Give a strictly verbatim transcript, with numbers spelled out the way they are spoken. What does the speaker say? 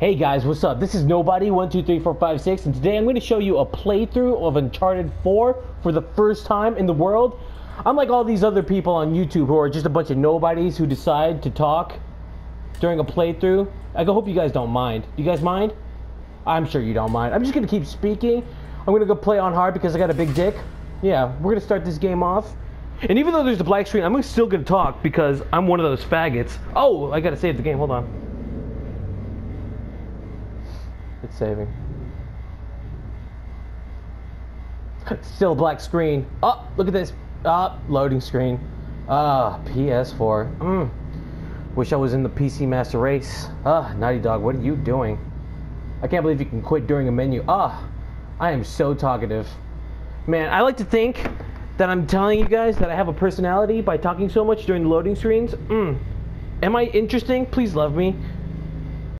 Hey guys, what's up? This is Nobody one two three four five six, and today I'm going to show you a playthrough of Uncharted four for the first time in the world. Unlike all these other people on YouTube who are just a bunch of nobodies who decide to talk during a playthrough, I hope you guys don't mind. Do you guys mind? I'm sure you don't mind. I'm just going to keep speaking. I'm going to go play on hard because I got a big dick. Yeah, we're going to start this game off. And even though there's a black screen, I'm still going to talk because I'm one of those faggots. Oh, I got to save the game. Hold on. It's saving. Still a black screen. Oh, look at this. Ah, oh, loading screen. Ah, oh, P S four. Mm. Wish I was in the P C Master Race. Ah, oh, Naughty Dog, what are you doing? I can't believe you can quit during a menu. Ah, oh, I am so talkative. Man, I like to think that I'm telling you guys that I have a personality by talking so much during the loading screens. Mm. Am I interesting? Please love me.